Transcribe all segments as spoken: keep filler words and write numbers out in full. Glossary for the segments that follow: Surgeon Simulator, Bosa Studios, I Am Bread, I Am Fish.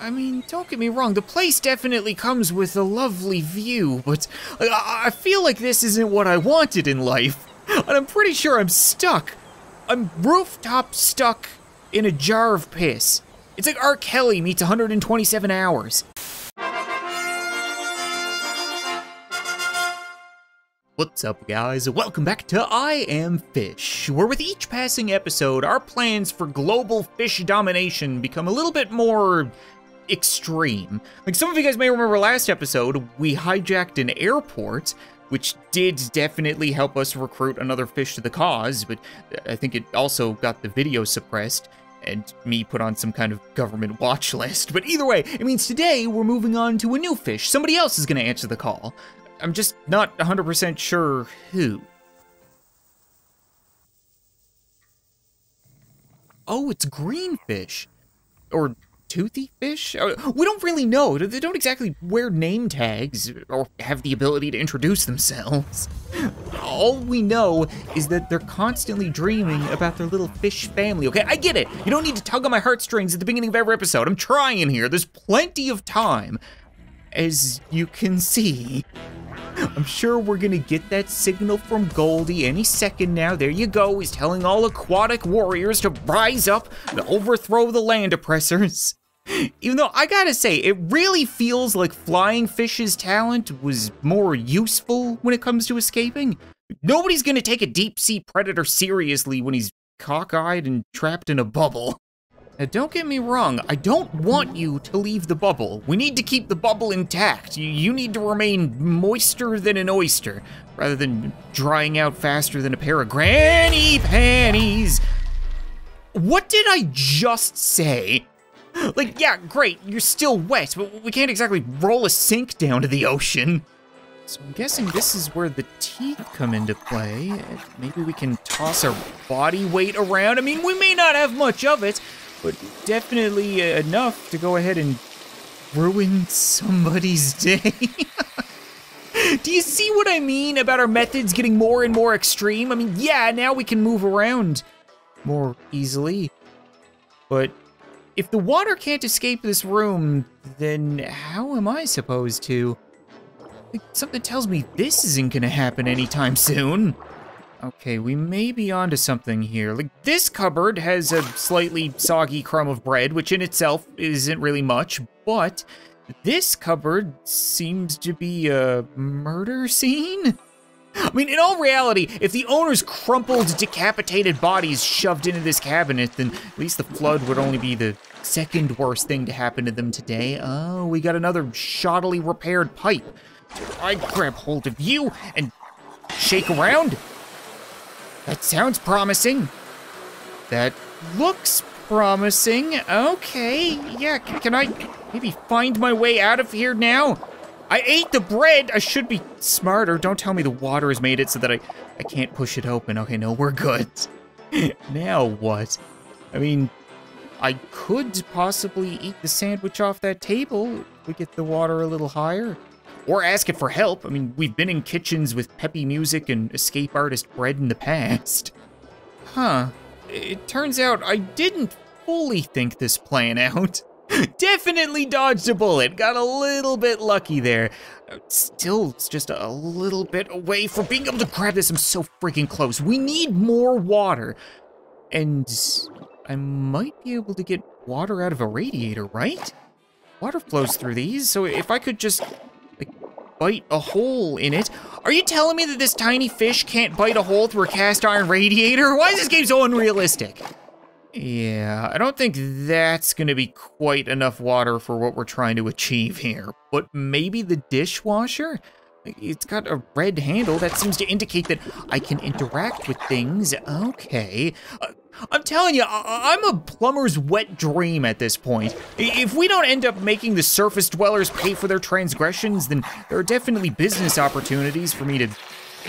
I mean, don't get me wrong, the place definitely comes with a lovely view, but I, I feel like this isn't what I wanted in life. And I'm pretty sure I'm stuck. I'm rooftop stuck in a jar of piss. It's like R. Kelly meets one hundred twenty-seven hours. What's up, guys? Welcome back to I Am Fish, where with each passing episode, our plans for global fish domination become a little bit more extreme. Like, some of you guys may remember last episode, we hijacked an airport, which did definitely help us recruit another fish to the cause, but I think it also got the video suppressed and me put on some kind of government watch list. But either way, it means today we're moving on to a new fish. Somebody else is gonna answer the call. I'm just not one hundred percent sure who. Oh, it's greenfish. Or toothy fish? We don't really know. They don't exactly wear name tags or have the ability to introduce themselves. All we know is that they're constantly dreaming about their little fish family, okay? I get it. You don't need to tug on my heartstrings at the beginning of every episode. I'm trying here. There's plenty of time, as you can see. I'm sure we're gonna get that signal from Goldie any second now. There you go, he's telling all aquatic warriors to rise up and overthrow the land oppressors. Even though, I gotta say, it really feels like Flying Fish's talent was more useful when it comes to escaping. Nobody's gonna take a deep-sea predator seriously when he's cockeyed and trapped in a bubble. Now, don't get me wrong, I don't want you to leave the bubble. We need to keep the bubble intact. You need to remain moister than an oyster, rather than drying out faster than a pair of granny panties. What did I just say? Like, yeah, great, you're still wet, but we can't exactly roll a sink down to the ocean. So I'm guessing this is where the teeth come into play. Maybe we can toss our body weight around. I mean, we may not have much of it, but definitely enough to go ahead and ruin somebody's day. Do you see what I mean about our methods getting more and more extreme? I mean, yeah, now we can move around more easily. But if the water can't escape this room, then how am I supposed to? Like, something tells me this isn't gonna happen anytime soon. Okay, we may be onto something here. Like, this cupboard has a slightly soggy crumb of bread, which in itself isn't really much, but this cupboard seems to be a murder scene? I mean, in all reality, if the owner's crumpled, decapitated bodies shoved into this cabinet, then at least the flood would only be the second worst thing to happen to them today. Oh, we got another shoddily repaired pipe. I grab hold of you and shake around. That sounds promising. That looks promising. Okay, yeah, can, can I maybe find my way out of here now? I ate the bread, I should be smarter. Don't tell me the water has made it so that I, I can't push it open. Okay, no, we're good. Now what? I mean, I could possibly eat the sandwich off that table if we get the water a little higher. Or ask it for help. I mean, we've been in kitchens with peppy music and escape artist bread in the past. Huh. It turns out I didn't fully think this plan out. Definitely dodged a bullet. Got a little bit lucky there. Still just a little bit away from being able to grab this. I'm so freaking close. We need more water. And I might be able to get water out of a radiator, right? Water flows through these, so if I could just bite a hole in it. Are you telling me that this tiny fish can't bite a hole through a cast iron radiator? Why is this game so unrealistic? Yeah, I don't think that's gonna be quite enough water for what we're trying to achieve here. But maybe the dishwasher? It's got a red handle that seems to indicate that I can interact with things. Okay. Uh, I'm telling you, I I'm a plumber's wet dream at this point. If we don't end up making the surface dwellers pay for their transgressions, then there are definitely business opportunities for me to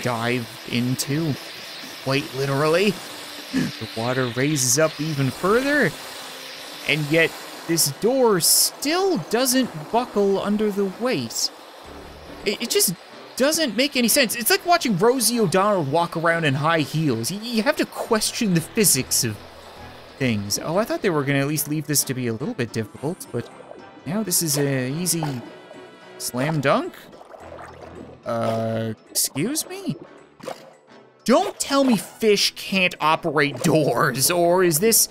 dive into, quite literally. The water raises up even further, and yet this door still doesn't buckle under the weight. It, it just doesn't make any sense. It's like watching Rosie O'Donnell walk around in high heels. You have to question the physics of things. Oh, I thought they were gonna at least leave this to be a little bit difficult, but Now this is a easy slam dunk. Uh, excuse me? Don't tell me fish can't operate doors, or is this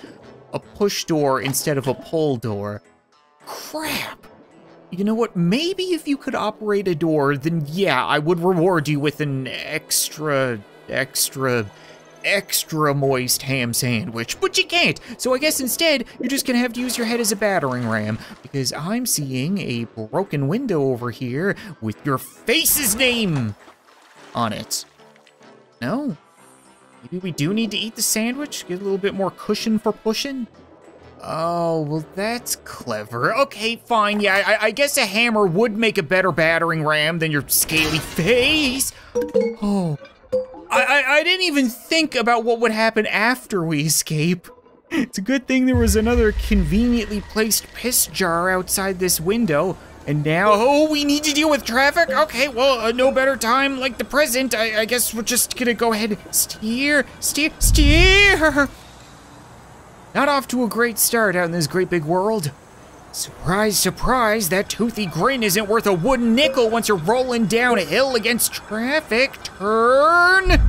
a push door instead of a pull door? Crap. You know what, maybe if you could operate a door, then yeah, I would reward you with an extra, extra, extra moist ham sandwich, but you can't. So I guess instead, you're just gonna have to use your head as a battering ram, because I'm seeing a broken window over here with your face's name on it. No, maybe we do need to eat the sandwich, get a little bit more cushion for pushing. Oh, well, that's clever. Okay, fine, yeah, I, I guess a hammer would make a better battering ram than your scaly face. Oh, I, I, I didn't even think about what would happen after we escape. It's a good thing there was another conveniently placed piss jar outside this window, and now, oh, we need to deal with traffic? Okay, well, uh, no better time like the present. I, I guess we're just gonna go ahead and steer, steer, steer. Not off to a great start out in this great big world. Surprise, surprise, that toothy grin isn't worth a wooden nickel once you're rolling down a hill against traffic. Turn!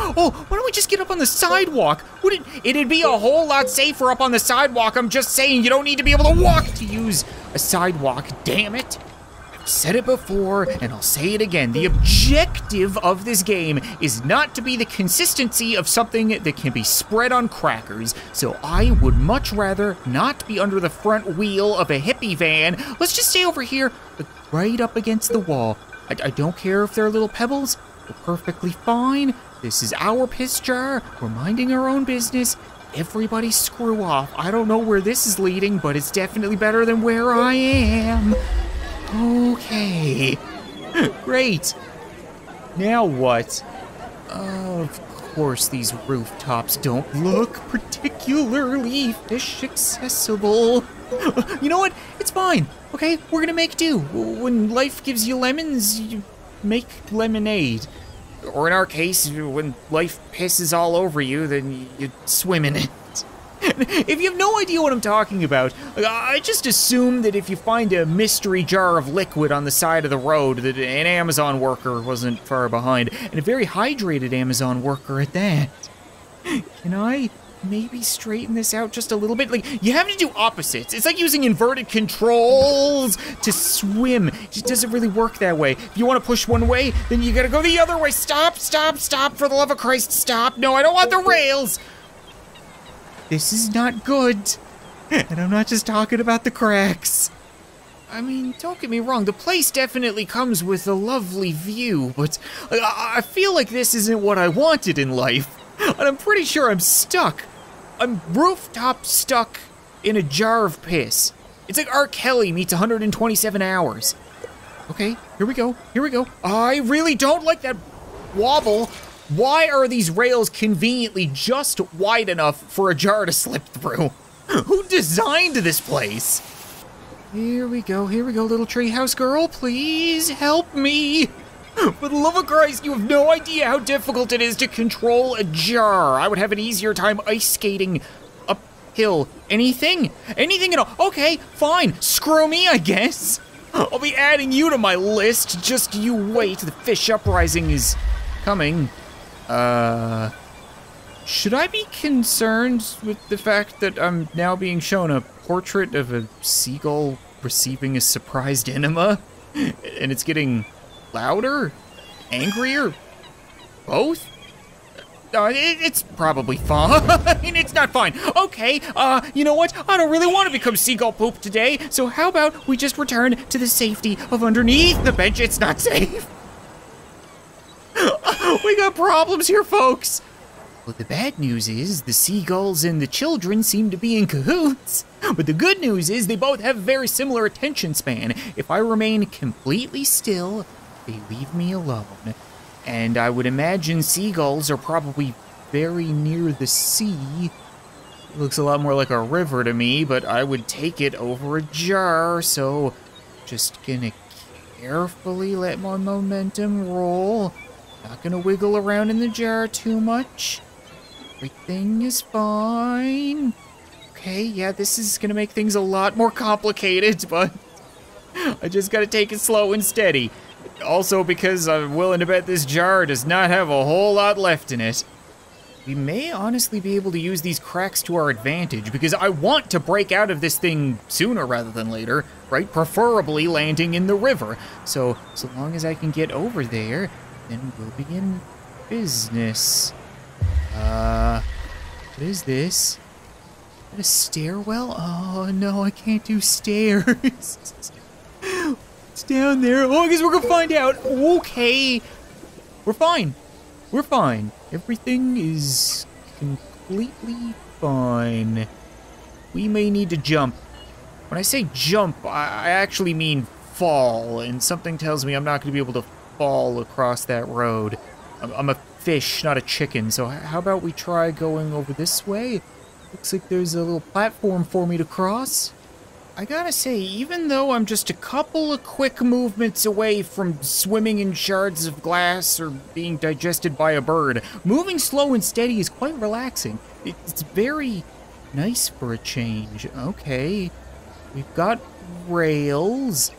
Oh, why don't we just get up on the sidewalk? Wouldn't it'd be a whole lot safer up on the sidewalk. I'm just saying, you don't need to be able to walk to use a sidewalk, damn it. I've said it before, and I'll say it again. The objective of this game is not to be the consistency of something that can be spread on crackers. So I would much rather not be under the front wheel of a hippie van. Let's just stay over here, right up against the wall. I, I don't care if they're little pebbles, they're perfectly fine. This is our piss jar, we're minding our own business. Everybody screw off. I don't know where this is leading, but it's definitely better than where I am. Okay, great. Now what? Of course these rooftops don't look particularly fish accessible. You know what? It's fine. Okay, we're gonna make do. When life gives you lemons, you make lemonade. Or in our case, when life pisses all over you, then you swim in it. If you have no idea what I'm talking about, I just assume that if you find a mystery jar of liquid on the side of the road, that an Amazon worker wasn't far behind, and a very hydrated Amazon worker at that. Can I maybe straighten this out just a little bit? Like, you have to do opposites. It's like using inverted controls to swim. It doesn't really work that way. If you want to push one way, then you gotta go the other way. Stop, stop, stop, for the love of Christ, stop. No, I don't want the rails. This is not good, and I'm not just talking about the cracks. I mean, don't get me wrong, the place definitely comes with a lovely view, but I feel like this isn't what I wanted in life, and I'm pretty sure I'm stuck. I'm rooftop stuck in a jar of piss. It's like R. Kelly meets one hundred twenty-seven hours. Okay, here we go, here we go. I really don't like that wobble. Why are these rails conveniently just wide enough for a jar to slip through? Who designed this place? Here we go, here we go, little treehouse girl, please help me. For the love of Christ, you have no idea how difficult it is to control a jar. I would have an easier time ice skating uphill. Anything, anything at all. Okay, fine, screw me, I guess. I'll be adding you to my list, just you wait, the fish uprising is coming. Uh, should I be concerned with the fact that I'm now being shown a portrait of a seagull receiving a surprised enema? And it's getting louder? Angrier? Both? Uh, it, it's probably fine. It's not fine. Okay, uh, you know what? I don't really want to become seagull poop today, so how about we just return to the safety of underneath the bench? It's not safe. We got problems here, folks. Well, the bad news is the seagulls and the children seem to be in cahoots. But the good news is they both have very similar attention span. If I remain completely still, they leave me alone. And I would imagine seagulls are probably very near the sea. It looks a lot more like a river to me, but I would take it over a jar. So just gonna carefully let my momentum roll. Not gonna wiggle around in the jar too much. Everything is fine. Okay, yeah, this is gonna make things a lot more complicated, but I just gotta take it slow and steady. Also because I'm willing to bet this jar does not have a whole lot left in it. We may honestly be able to use these cracks to our advantage, because I want to break out of this thing sooner rather than later, right? Preferably landing in the river. So, so long as I can get over there, then we'll begin business. Uh, what is this? Is that a stairwell? Oh, no, I can't do stairs. It's down there. Oh, I guess we're gonna find out. Okay. We're fine. We're fine. Everything is completely fine. We may need to jump. When I say jump, I actually mean fall, and something tells me I'm not going to be able to fall across that road. I'm a fish, not a chicken, so how about we try going over this way? Looks like there's a little platform for me to cross. I gotta say, even though I'm just a couple of quick movements away from swimming in shards of glass or being digested by a bird, moving slow and steady is quite relaxing. It's very nice for a change. Okay, we've got rails.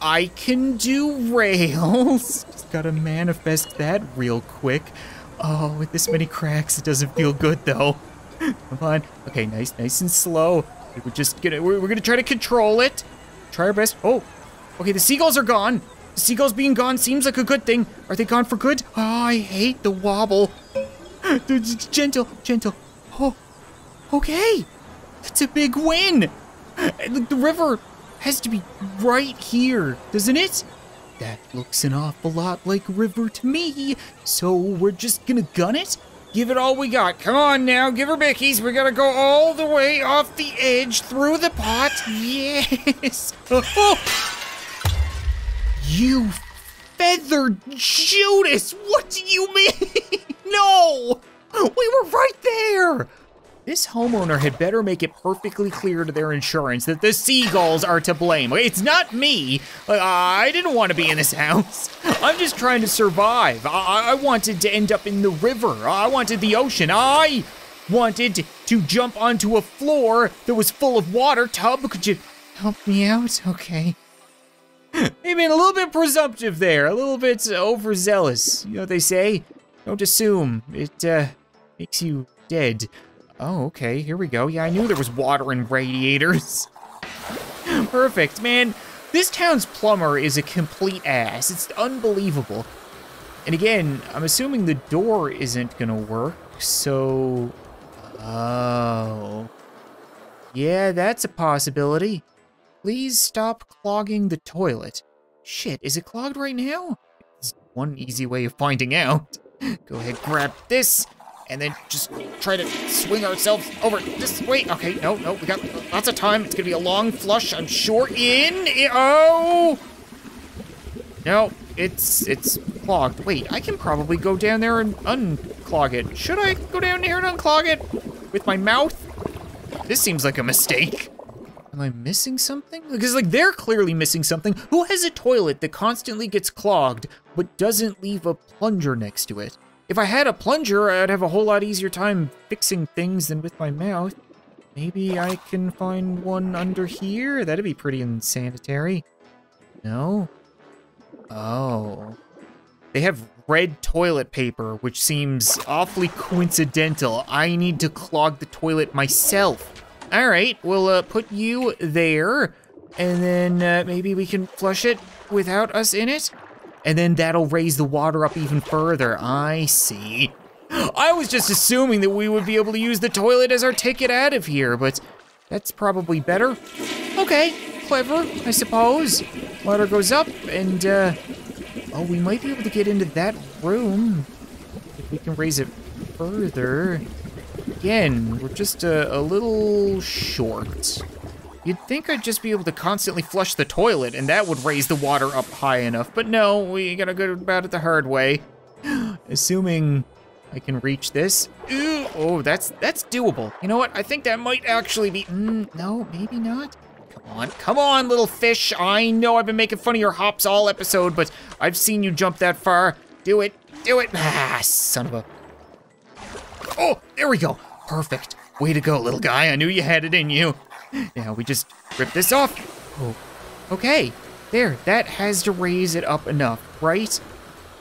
I can do rails. Just gotta manifest that real quick. Oh, with this many cracks, it doesn't feel good though. Come on. Okay, nice, nice and slow. We're just gonna, we're gonna try to control it. Try our best. Oh, okay, the seagulls are gone. The seagulls being gone seems like a good thing. Are they gone for good? Oh, I hate the wobble. Gentle, gentle. Oh, okay. That's a big win. The river has to be right here, doesn't it? That looks an awful lot like river to me. So we're just gonna gun it. Give it all we got. Come on now, give her bickies. We gotta go all the way off the edge, through the pot. Yes! Oh. You feathered Judas! What do you mean? No! We were right there! This homeowner had better make it perfectly clear to their insurance that the seagulls are to blame. It's not me. I didn't want to be in this house. I'm just trying to survive. I, I wanted to end up in the river. I wanted the ocean. I wanted to jump onto a floor that was full of water. Tub, could you help me out? Okay. They've been a little bit presumptive there, a little bit overzealous. You know what they say? Don't assume. It uh, makes you dead. Oh, okay, here we go. Yeah, I knew there was water in radiators. Perfect, man. This town's plumber is a complete ass. It's unbelievable. And again, I'm assuming the door isn't gonna work, so... Oh. Yeah, that's a possibility. Please stop clogging the toilet. Shit, is it clogged right now? It's one easy way of finding out. Go ahead, grab this. And then just try to swing ourselves over this way. Okay, no, no, we got lots of time. It's gonna be a long flush, I'm sure. In, oh! No, it's, it's clogged. Wait, I can probably go down there and unclog it. Should I go down there and unclog it with my mouth? This seems like a mistake. Am I missing something? Because like they're clearly missing something. Who has a toilet that constantly gets clogged but doesn't leave a plunger next to it? If I had a plunger, I'd have a whole lot easier time fixing things than with my mouth. Maybe I can find one under here? That'd be pretty unsanitary. No? Oh. They have red toilet paper, which seems awfully coincidental. I need to clog the toilet myself. All right, we'll uh, put you there, and then uh, maybe we can flush it without us in it. And then that'll raise the water up even further. I see. I was just assuming that we would be able to use the toilet as our ticket out of here, but that's probably better. Okay, clever, I suppose. Water goes up, and, uh, oh, we might be able to get into that room if we can raise it further. Again, we're just a, a little short. You'd think I'd just be able to constantly flush the toilet and that would raise the water up high enough, but no, we gotta go about it the hard way. Assuming I can reach this. Ooh, oh, that's that's doable. You know what, I think that might actually be, mm, no, maybe not. Come on, come on, little fish. I know I've been making fun of your hops all episode, but I've seen you jump that far. Do it, do it. Ah, son of a, oh, there we go. Perfect, way to go, little guy. I knew you had it in you. Now we just rip this off. Oh, okay. There, that has to raise it up enough, right?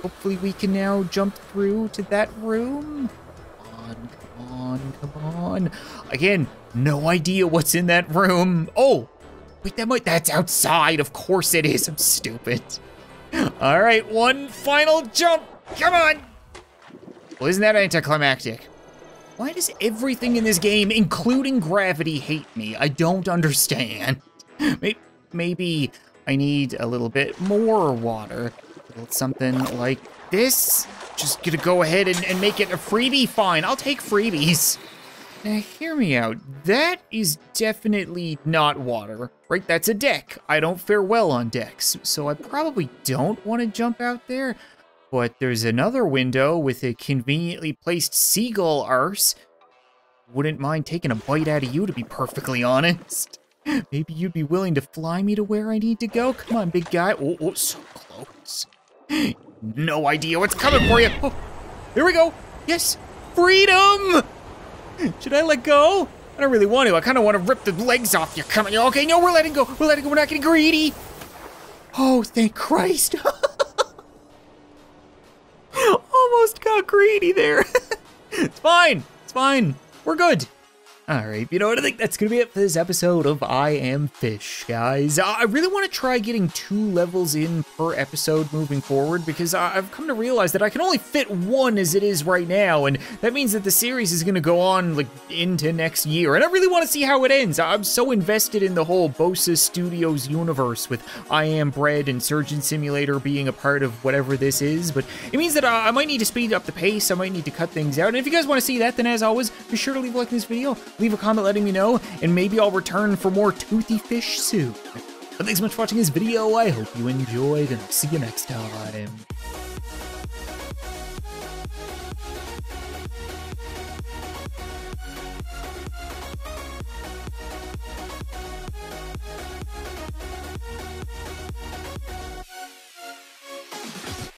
Hopefully we can now jump through to that room. Come on, come on, come on. Again, no idea what's in that room. Oh, wait, that might, that's outside. Of course it is. I'm stupid. All right, one final jump. Come on. Well, isn't that anticlimactic? Why does everything in this game, including gravity, hate me? I don't understand. Maybe I need a little bit more water. Something like this. Just gonna go ahead and, and make it a freebie. Fine, I'll take freebies. Now, hear me out. That is definitely not water, right? That's a deck. I don't fare well on decks, so I probably don't want to jump out there. But there's another window with a conveniently placed seagull arse. Wouldn't mind taking a bite out of you, to be perfectly honest. Maybe you'd be willing to fly me to where I need to go? Come on, big guy. Oh, oh, so close. No idea what's coming for you. Oh, here we go. Yes, freedom. Should I let go? I don't really want to. I kind of want to rip the legs off you. Come on. Okay, no, we're letting go. We're letting go. We're not getting greedy. Oh, thank Christ. Almost got greedy there. It's fine. It's fine. We're good. All right, you know what, I think that's gonna be it for this episode of I Am Fish, guys. I really wanna try getting two levels in per episode moving forward, because I've come to realize that I can only fit one as it is right now, and that means that the series is gonna go on like into next year, and I really wanna see how it ends. I'm so invested in the whole Bosa Studios universe with I Am Bread and Surgeon Simulator being a part of whatever this is, but it means that I might need to speed up the pace, I might need to cut things out, and if you guys wanna see that, then as always, be sure to leave a like in this video, leave a comment letting me know, and maybe I'll return for more toothy fish soon. But thanks so much for watching this video. I hope you enjoyed, and I'll see you next time.